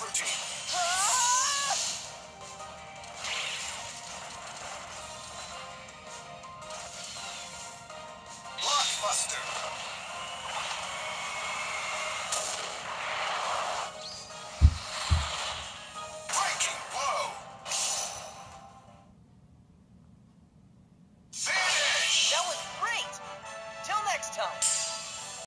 Routine.